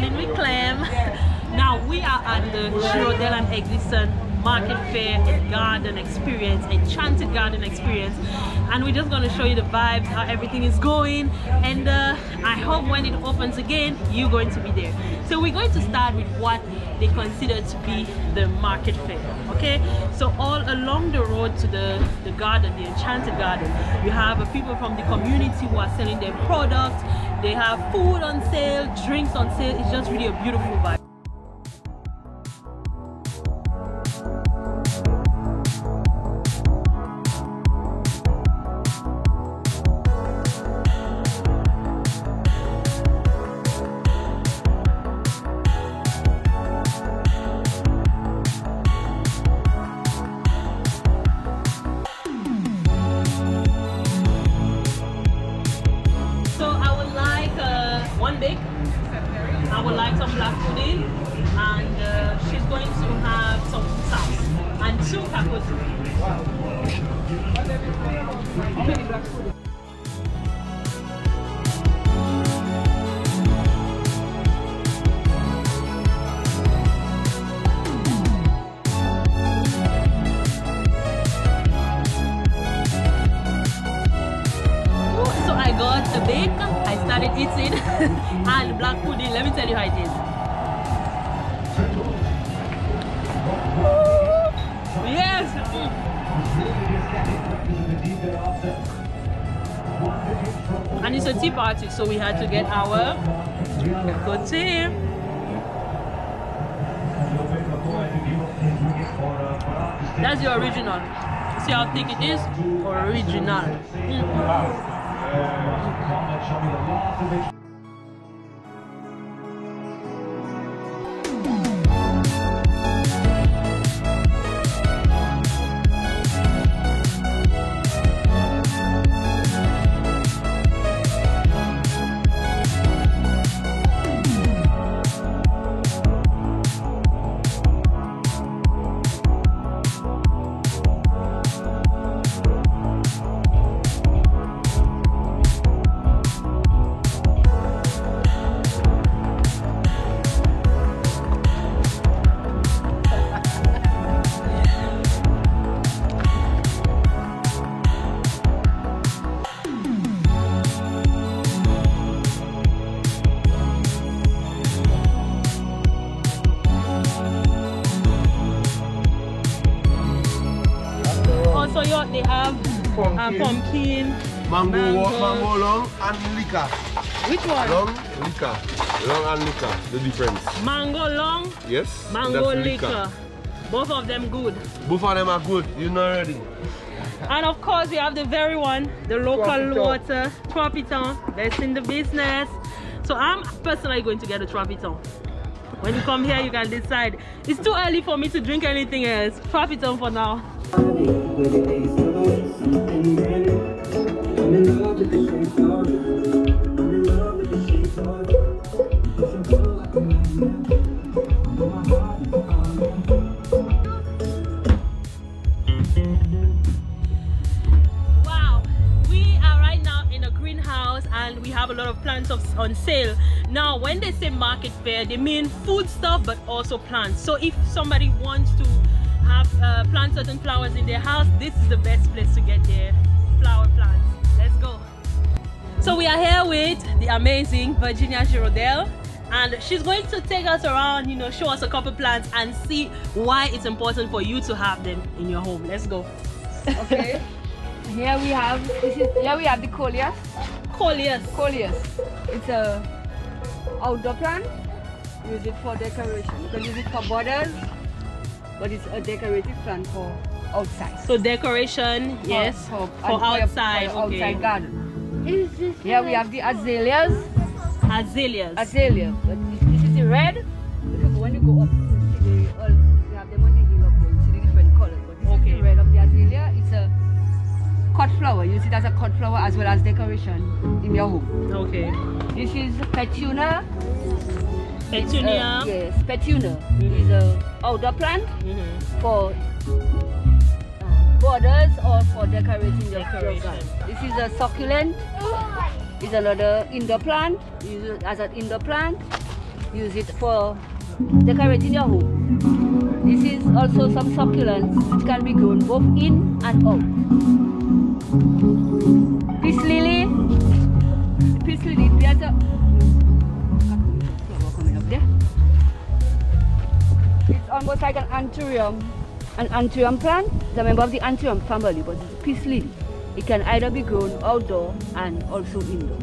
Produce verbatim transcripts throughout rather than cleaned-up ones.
struggling with clams. Now we are at the Giraudel and Eglisson Market Fair and Garden Experience, Enchanted Garden Experience, and we're just going to show you the vibes, how everything is going, and uh, I hope when it opens again you're going to be there. So we're going to start with what they consider to be the market fair. Okay, so all along the road to the, the garden, the Enchanted Garden, you have people from the community who are selling their products. They have food on sale, drinks on sale. It's just really a beautiful vibe. I would like some black pudding, and uh, she's going to have some sauce and two tacos. How many black pudding? So I got the bake, I started eating, and black pudding. Let me tell you how it is. Ooh, yes! Mm. And it's a tea party, so we had to get our good tea. That's the original. See how thick it is? Original. Mm. Wow. They have pumpkin, pumpkin mango, mango. mango long and liquor. Which one? Long, liquor. Long and liquor, the difference. Mango long? Yes. Mango liquor. liquor. Both of them good. Both of them are good, you know already. And of course we have the very one, the local Tropiton. water, Tropiton, that's in the business. So I'm personally going to get a Tropiton. When you come here you can decide. It's too early for me to drink anything else. Tropiton for now. Wow, we are right now in a greenhouse and we have a lot of plants on sale. Now when they say market fair, they mean food stuff but also plants. So if somebody wants to have uh, plant certain flowers in their house, this is the best place to get their flower plants. Let's go. So we are here with the amazing Virginia Giraudel, and she's going to take us around, you know, show us a couple plants and see why it's important for you to have them in your home. Let's go. Okay. Here we have this is here we have the coleus. Coleus. Coleus. It's a outdoor plant. Use it for decoration. You can use it for borders. But it's a decorative plant for outside. So decoration, for, yes, for, for outside, for okay. outside garden. Here we have the azaleas. Azaleas. Azaleas. But this is the red, because when you go up, you see they have them on the hill up there. You see the different colors. But this okay. is the red of the azalea. It's a cut flower. You see that's a cut flower as well as decoration in your home. Okay. This is petunia. Petunia. Uh, yes, petunia mm-hmm. is an outdoor plant mm-hmm. for uh, borders or for decorating your garden. This is a succulent. It's another indoor plant. Use it as an indoor plant. use it for decorating your home. This is also some succulents which can be grown both in and out. Peace lily. Peace lily is better. It's almost like an anthurium, an anthurium plant. It's a member of the anthurium family, but it's peace lily. It can either be grown outdoor and also indoor.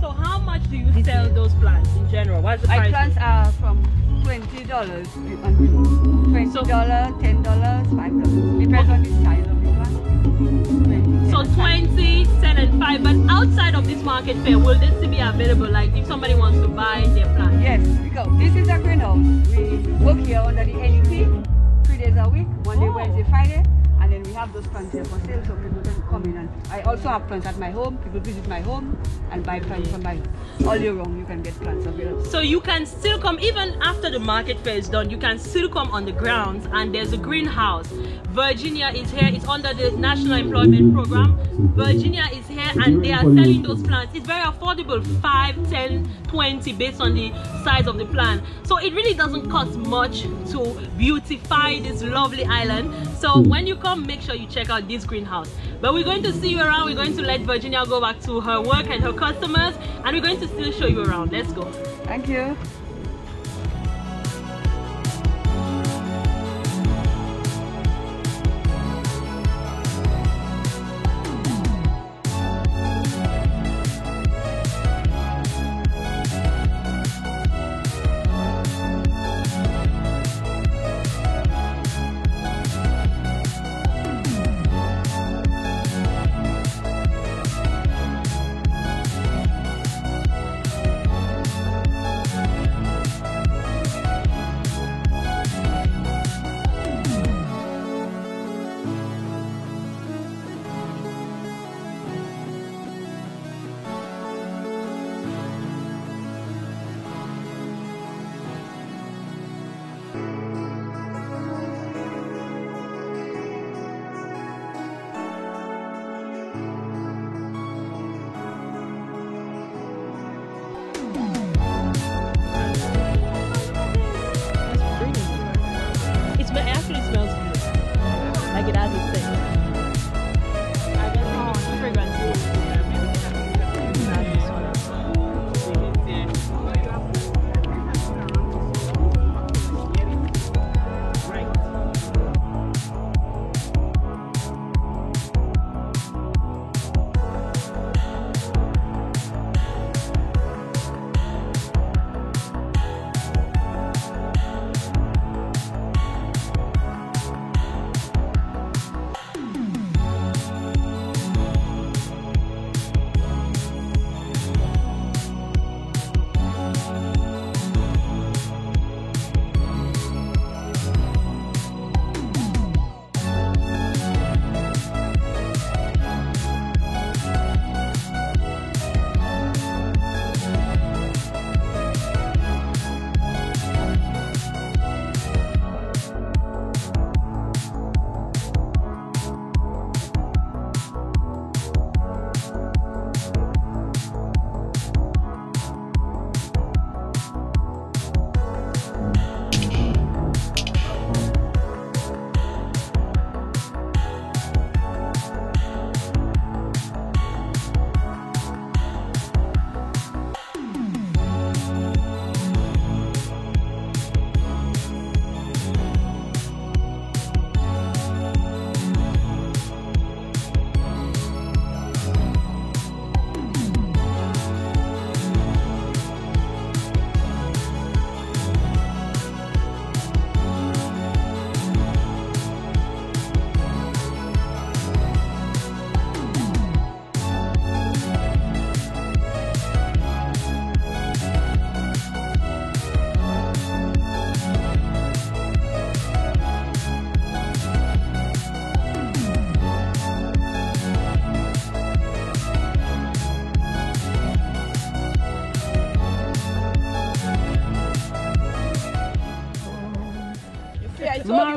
So how much do you it's sell it. those plants in general? What's the price? My plants are from twenty dollars and below. twenty dollars, so ten dollars, five dollars. Depends on the size of the plant. So twenty, ten and five. But outside of this market fair, will this be available? Like if somebody wants to buy their plant? Yes, because this is a greenhouse. We work here under the L E P, three days a week, Monday, oh. Wednesday, Friday. And then we have those plants here for sale, so people can come in. And I also have plants at my home. People visit my home and buy plants from my home. All year round, you can get plants available. So you can still come, even after the market fair is done, you can still come on the grounds and there's a greenhouse. Virginia is here. It's under the National Employment Program. Virginia is here and they are selling those plants. It's very affordable, five, ten, twenty, based on the size of the plant. So it really doesn't cost much to beautify this lovely island. So when you come, make sure you check out this greenhouse. But we're going to see you around. We're going to let Virginia go back to her work and her customers, and we're going to still show you around. Let's go. Thank you.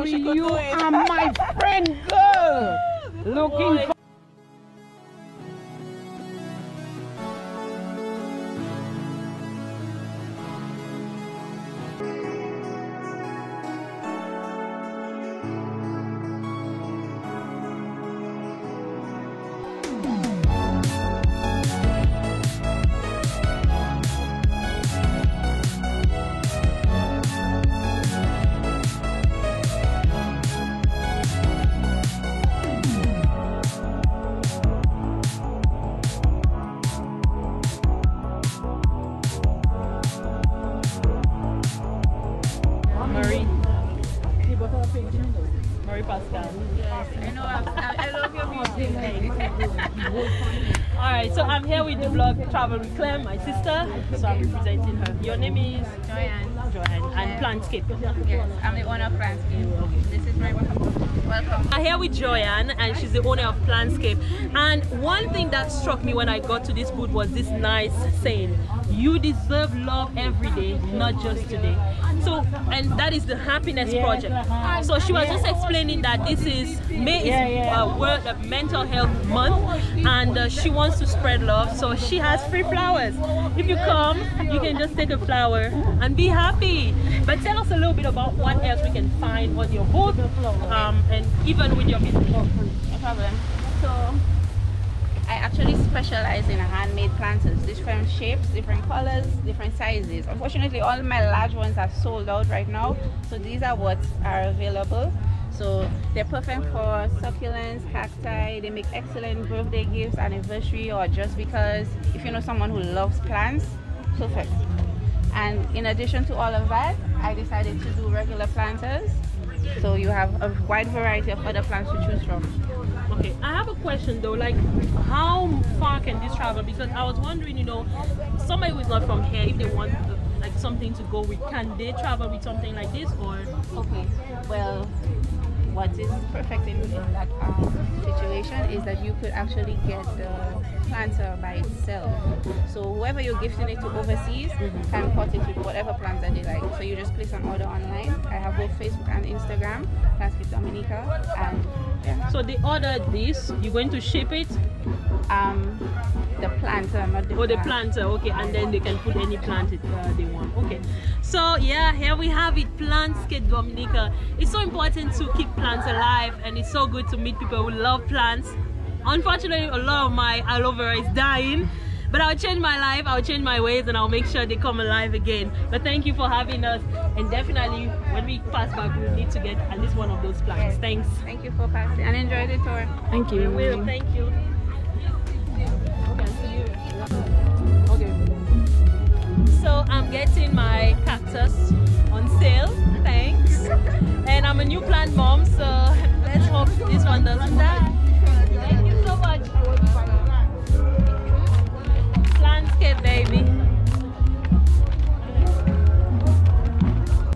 You are my friend girl. Looking for All right, so I'm here with the blog Travel with Claire, my sister. So I'm representing her. Your name is Joanne. Joanne and Plantscape. Yes, I'm the owner of Plantscape. This is my welcome. Welcome. I'm here with Joanne, and she's the owner of Plantscape. And one thing that struck me when I got to this booth was this nice saying: "You deserve love every day, not just today." So, and that is the happiness project. So she was just explaining that this is May is uh, World uh, Mental Health Month, and uh, she wants to spread love. So she has free flowers. If you come, you can just take a flower and be happy. But tell us a little bit about what else we can find on your booth, um, and even with your business. No problem. So I actually specialize in handmade planters, different shapes, different colors, different sizes. Unfortunately, all my large ones are sold out right now, so these are what are available. So they're perfect for succulents, cacti. They make excellent birthday gifts, anniversary, or just because if you know someone who loves plants, perfect. And in addition to all of that, I decided to do regular planters, so you have a wide variety of other plants to choose from. Okay, I have a question though, like how far can this travel? Because I was wondering, you know, somebody who's not from here, if they want to, like something to go with, can they travel with something like this? Or okay, well, what is perfect in, in that um, situation is that you could actually get the planter by itself. So whoever you're gifting it to overseas mm-hmm. can pot it with whatever plants that they like. So you just place an order online. I have both Facebook and Instagram, Plantscape Dominica. And yeah. So they order this, you're going to ship it? Um, the planter, not the Oh, plant. the planter, okay. And then they can put any plant it, uh, they want. Okay. So yeah, here we have it, Plantscape Dominica. It's so important to keep plants alive, and it's so good to meet people who love plants. Unfortunately, a lot of my aloe vera is dying, but I'll change my life, I'll change my ways, and I'll make sure they come alive again. But thank you for having us, and definitely when we pass back, we need to get at least one of those plants. Thanks. Thank you for passing, and enjoy the tour. Thank you. I will. Thank you. So I'm getting my cactus on sale, thanks. And I'm a new plant mom, so let's hope this one doesn't die. Thank you so much. Plantscape, baby.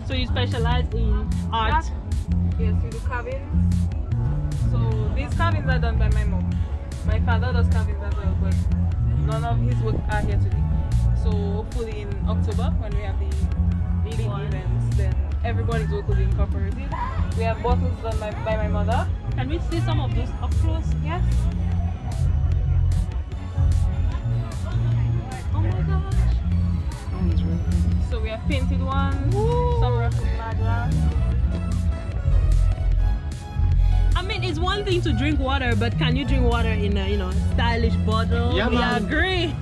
So you specialize in art? Yes, we do carvings. So these carvings are done by my mom. My father does carvings as well, but none of his work are here today. So hopefully in October, when we have the big events, then everybody's work will be incorporated. We have bottles done by, by my mother. Can we see some of those up close? Yes. Oh my gosh. So we have painted ones, Woo. some rough glass. I mean, it's one thing to drink water, but can you drink water in a you know stylish bottle? Yeah, we man. agree.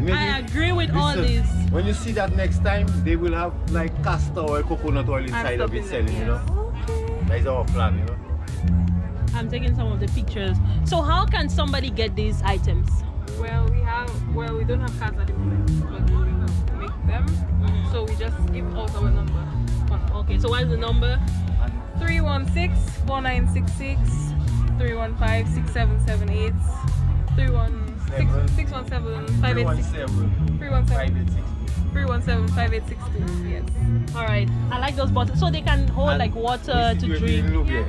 Maybe I agree with listen, all this. When you see that next time, they will have like castor oil, coconut oil inside of it selling, you know. Okay. That is our plan, you know. I'm taking some of the pictures. So how can somebody get these items? Well, we have, well, we don't have cards at the moment, but we will make them. Mm-hmm. So we just give out our number. Okay, so what is the number? three one six, four nine six six, three one five, six seven seven eight, three one six one seven five eight six three one seven five eight six two. Yes. All right. I like those bottles. So they can hold and like water to drink. Yeah.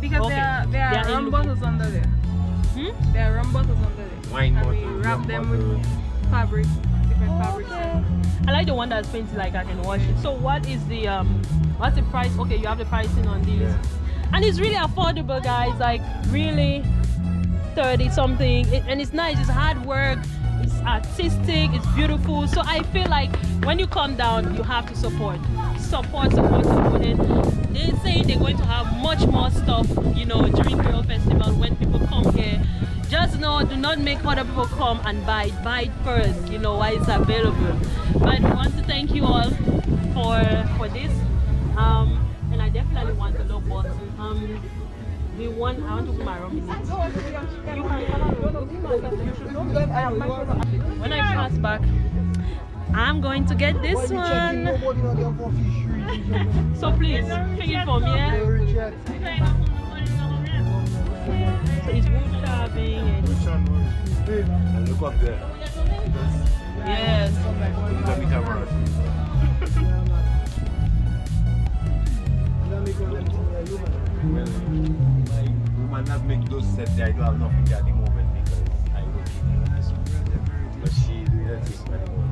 Because okay. there are, there are rum bottles under there. Hmm? There are rum bottles under there. Wine bottles. And we wrap them bottle. with fabric, different oh, fabrics. Okay. I like the one that's painted like I can wash it. So what is the um? What's the price? Okay, you have the pricing on these, yeah. And it's really affordable, guys. Like really. thirty something, it, and it's nice. It's hard work, it's artistic, it's beautiful. So I feel like when you come down, you have to support, support, support, support. And they say they're going to have much more stuff, you know, during Creole Festival when people come here. Just know, do not make other people come and buy it. Buy it first, you know, while it's available. But I want to thank you all for for this, um, and I definitely want to know what. Um, The one I want to put my rum in. When I pass back, I'm going to get this one. So please, pick it for me. Yeah? So it's wood carved everything. And and look up there. Yes. Dominica Road. Well, like, we might not make those sets. I don't have nothing at the moment because I work. But she doing that thing very well.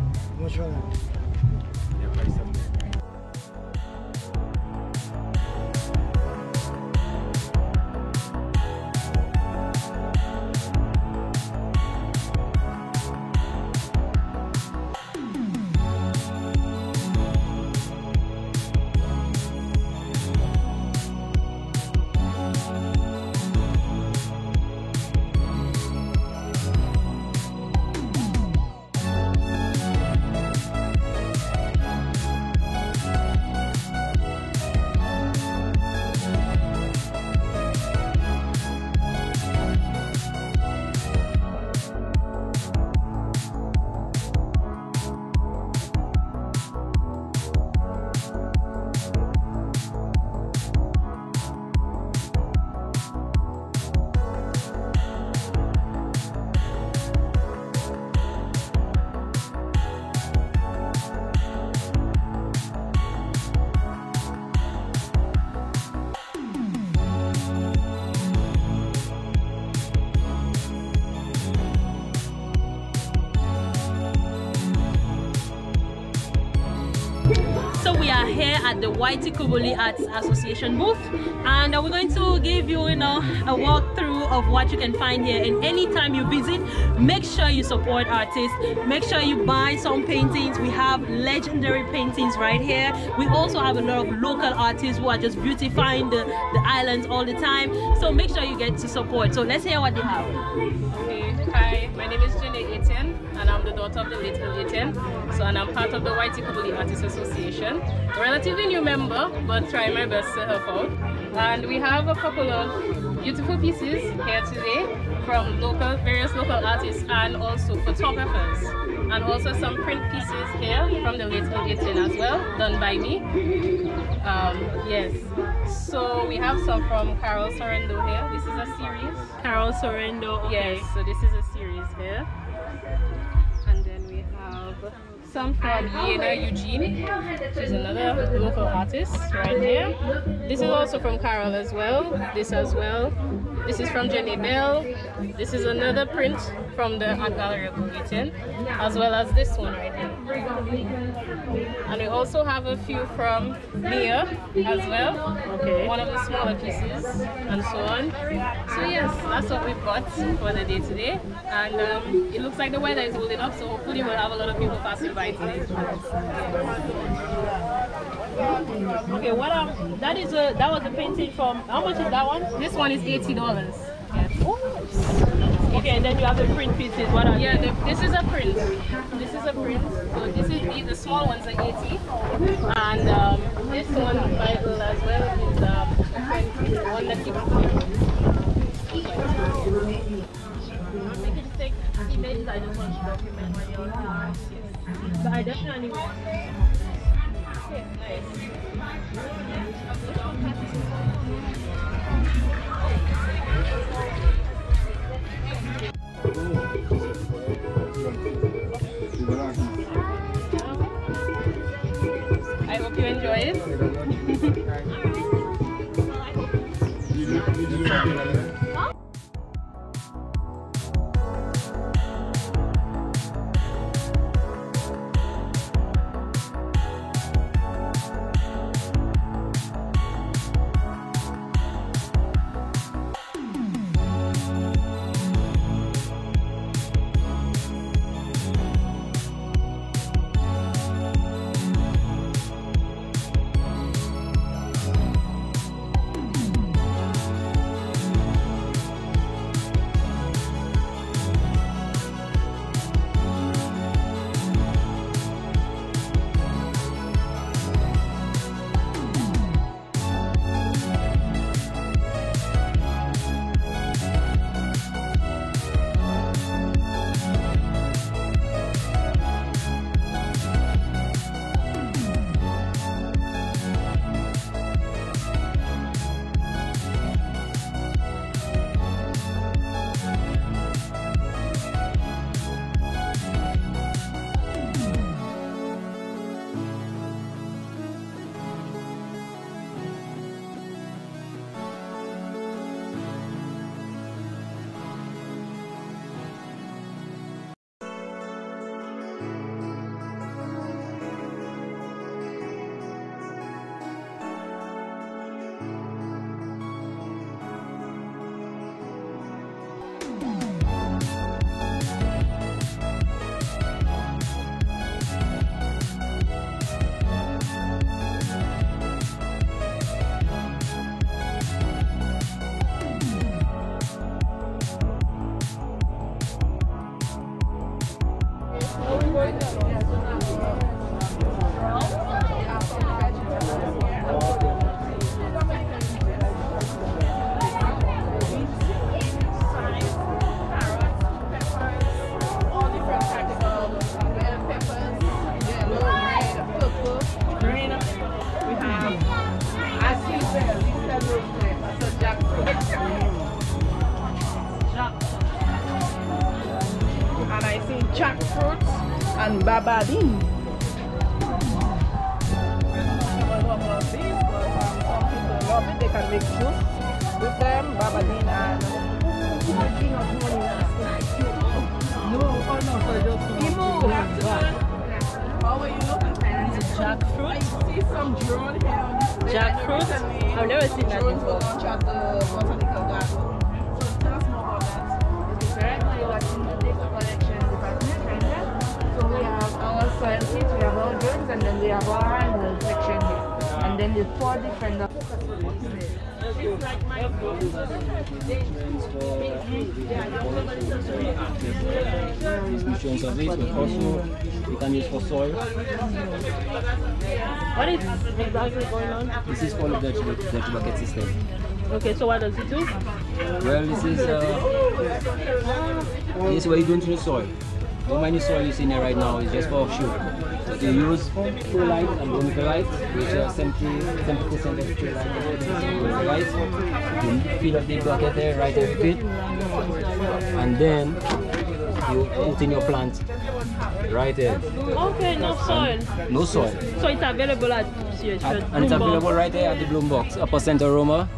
Here at the Waitukubuli Arts Association booth, and we're going to give you, you know, a walkthrough of what you can find here. And anytime you visit, make sure you support artists. Make sure you buy some paintings. We have legendary paintings right here. We also have a lot of local artists who are just beautifying the, the islands all the time. So make sure you get to support. So let's hear what they have. Okay. Hi, my name is Jenny Bell, and I'm the daughter of the late Eugene. So, and I'm part of the Waitukubuli Arts Association. A relatively new member, but try my best to help out. And we have a couple of beautiful pieces here today from local, various local artists and also photographers. And also some print pieces here from the late Eugene as well, done by me. Um, yes. So we have some from Carol Sorrendo here. This is a series. Carol Sorrendo, okay. Yes, so this is a series here. And then we have some from Elena Eugene, she's another local artist right here. This is also from Carol as well, this as well. This is from Jenny Bell. This is another print from the Art Gallery of Gugetien, as well as this one right here. And we also have a few from Mia as well, okay. One of the smaller pieces and so on. So yes, that's what we've got for the day today. And um, it looks like the weather is holding up, so hopefully we'll have a lot of people passing by today. Okay, what um, that is a that was a painting from. How much is that one? This one is eighty dollars. Yes. Okay, and then you have the print pieces. What are yeah, they? The, this is a print. This is a print. So this is the, the small ones are eighty, and um, this one by Bible as well is um, the one that keeps the images. I just want to document my own things. But I definitely want. Okay, nice. I hope you enjoy it. and babading. Some people love it, they can make juice with them, babading and no, oh no, so just how are you looking? Jackfruit. I see some drone here on this place. Jackfruit? I've never seen that before. Drones will launch at the Botanical Garden. So tell us more about that. It's very clear that in the data collection department right here. So we have our scientists, we have our drones, and then we have our animal section here. And then the four different. It's like my you can use for soil. What is exactly going on? This is called the Dutch bucket system. Okay, so what does it do? Well, this is uh, this is what you do into the soil. The many soil you see there right now is just for shoot. You use true light and Dominica light, which are seventy percent of true light and light. You fill up the bucket there, right at the and then you put in your plant right there. Okay, no soil. And no soil. So it's available at, at, at and it's available box. Right there at the Bloom Box, Upper Center Roma.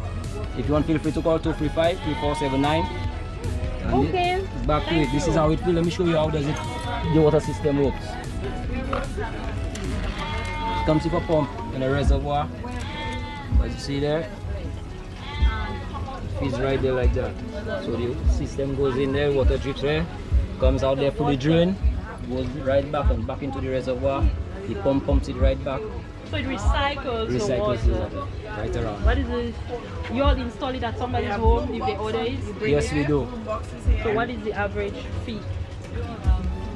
If you want, feel free to call two three five, three four seven nine. And okay. Back to it. This is how it feels. Let me show you how does it the water system works. It comes with a pump and a reservoir. As you see there, it feeds right there like that. So the system goes in there, water drips there, comes out there fully drained, goes right back and back into the reservoir. The pump pumps it right back. So it recycles, recycles the water. Water right around. What is it? You all install it at somebody's home if they order it? Yes, we do. So what is the average fee?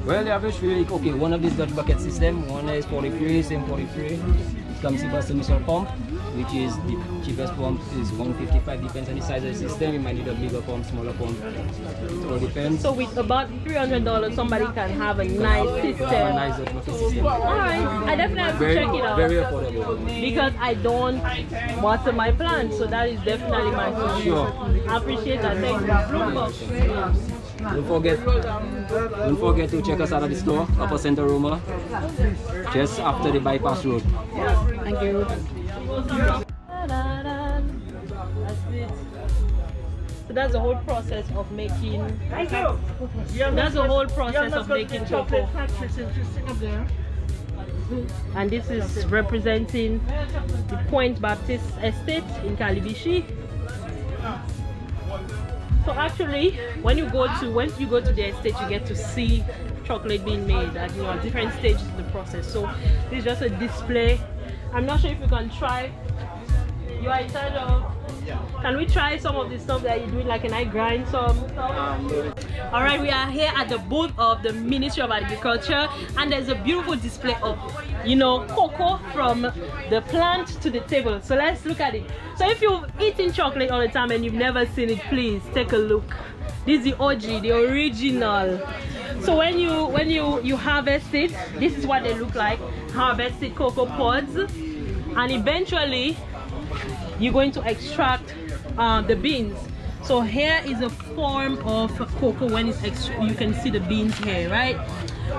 Well, the average fee, okay, one of these Dutch bucket system, one is forty-three, same forty-three. It comes with a semicircle pump, which is the cheapest pump is one fifty-five, depends on the size of the system. You might need a bigger pump, smaller pump, it all depends. So with about three hundred dollars, somebody can have a nice system. A nice Dutch bucket system. Alright, I definitely have to very, check it out. Very affordable. Because I don't water my plants, so that is definitely my solution. Sure. I appreciate that. Thank you. Don't forget, don't forget to check us out at the store, Upper Center Roma, just after the bypass road. Thank you. That's it. So that's the whole process of making. Thank you. That's the whole process of making chocolate. And this is representing the Point Baptist Estate in Kalibishi. So actually, when you go to when you go to the estate, you get to see chocolate being made at you know, different stages of the process. So this is just a display. I'm not sure if you can try. You are in charge of. Can we try some of the stuff that you're doing? Like, can I grind some? All right, we are here at the booth of the Ministry of Agriculture, and there's a beautiful display of, you know, cocoa from the plant to the table. So let's look at it. So if you've eaten chocolate all the time and you've never seen it, please take a look. This is the O G, the original. So when you when you you harvest it, this is what they look like. Harvested cocoa pods, and eventually you're going to extract uh, the beans. So here is a form of cocoa when it's extra, you can see the beans here, right?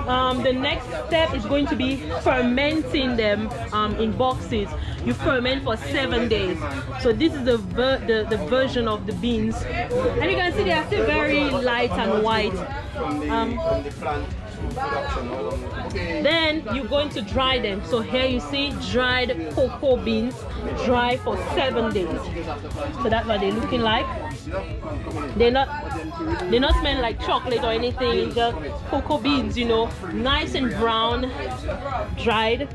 Um, the next step is going to be fermenting them um, in boxes. You ferment for seven days. So this is the, ver the the version of the beans, and you can see they are still very light and white. Um, Then you're going to dry them. So here you see dried cocoa beans, dry for seven days. So that's what they're looking like. They're not they're not smelling like chocolate or anything. Just cocoa beans, you know, nice and brown, dried.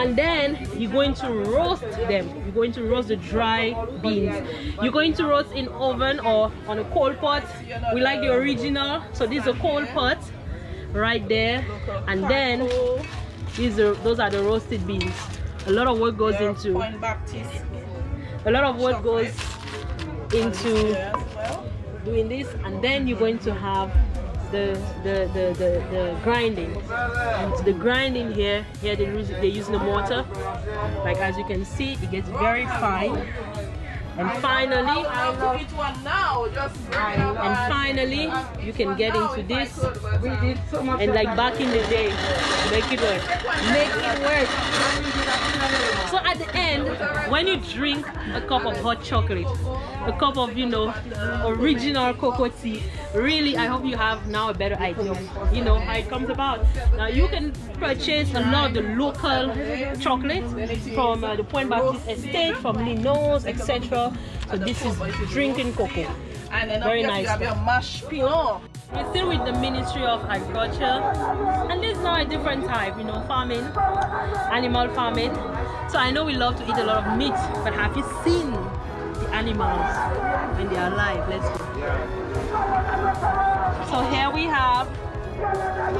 And then you're going to roast them. You're going to roast the dry beans. You're going to roast in oven or on a coal pot. We like the original, so this is a coal pot. Right there, and then these are those are the roasted beans. A lot of work goes into a lot of work goes into doing this, and then you're going to have the the the the, the grinding. And the grinding here, here they use they use the mortar. Like as you can see, it gets very fine. And finally, and finally, you can get into this. We did so much, and like back in the day, make it work. Make it work. So at the end, when you drink a cup of hot chocolate, a cup of, you know, original cocoa tea, really, I hope you have now a better idea of, you know, how it comes about. Now you can purchase a lot of the local chocolates from uh, the Point Baptist Estate, from Lino's, et cetera. So this is drinking cocoa. Very nice. We're still with the Ministry of Agriculture, and there's now a different type, you know, farming, animal farming. So I know we love to eat a lot of meat, but have you seen the animals when they are alive? Let's go. So here we have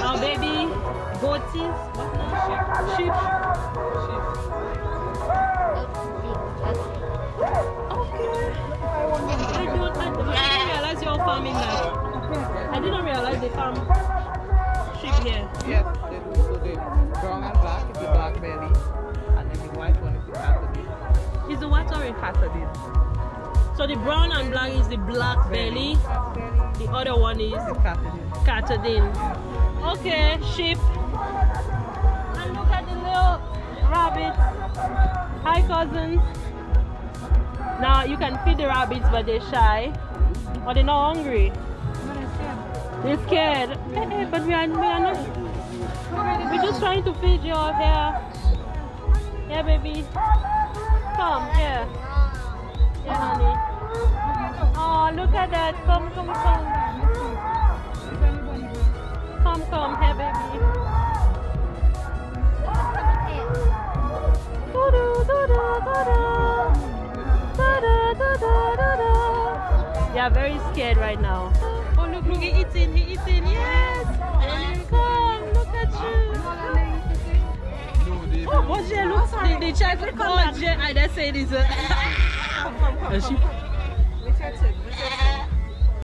our baby goaties, what now? Sheep. Sheep. Okay. I don't, I didn't realize you're farming now. I didn't realize they farm sheep here. Yes, they do. So the brown and black is the black belly, and then the white one is the Katahdin. Is the white one in Katahdin? So the brown and black is the black belly. The other one is Katahdin. Okay, sheep. And look at the little rabbits. Hi, cousins. Now you can feed the rabbits, but they're shy or they're not hungry. They're scared, hey, hey, but we are, we are not. We're just trying to feed you up here. Yeah, baby. Come, here. Yeah, honey. Oh, look at that. Come, come, come. Come, come, here, baby. They are very scared right now. Look, he eating, he eating, yes! Come, look at you! Oh, Roger, look, they, they try to call Roger, and they say this.